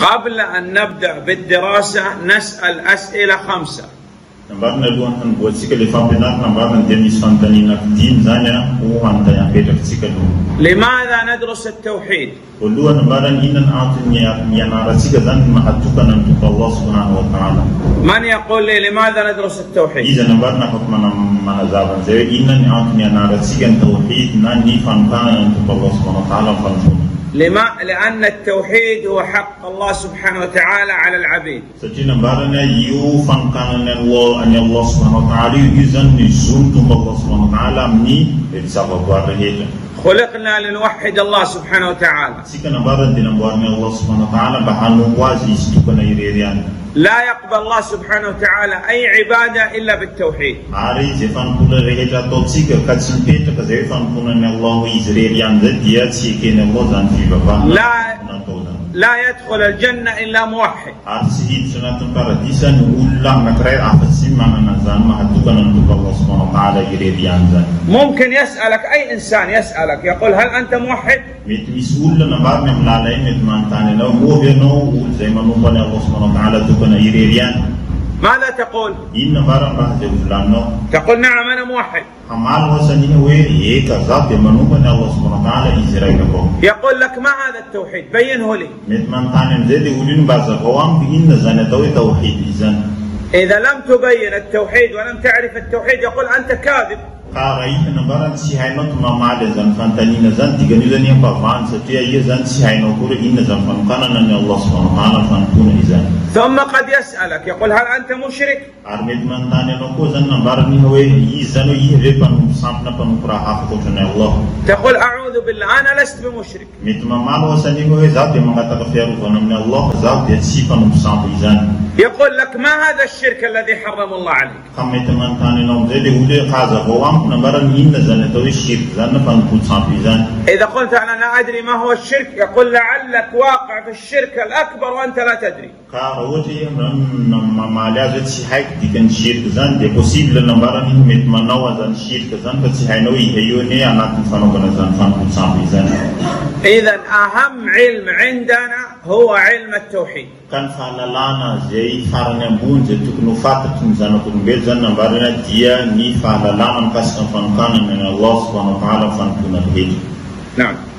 قبل أن نبدأ بالدراسة نسأل أسئلة 5. لماذا ندرس التوحيد؟ من يقول لي لماذا ندرس التوحيد؟ لأن التوحيد هو حق الله سبحانه وتعالى على العبيد. خلقنا لنوحد الله سبحانه وتعالى. لا يقبل الله سبحانه وتعالى أي عبادة إلا بالتوحيد. لا يدخل الجنة إلا موحد. ممكن يسألك أي إنسان يسألك يقول هل أنت موحد؟ ماذا تقول؟ تقول نعم أنا موحد. يقول لك ما هذا التوحيد؟ بينه لي. إذا لم تبين التوحيد ولم تعرف التوحيد يقول أنت كاذب. ثم قد يسألك يقول هل أنت مشرك؟ تقول أعوذ بالله أنا لست بمشرك. يقول لك ما هذا الشرك الذي حرم الله عليك؟ إذا قلت أنا أدري ما هو الشرك يقول لعلك واقع في الشرك الأكبر وأنت لا تدري. إذا أهم علم عندنا هو علم التوحيد. نعم.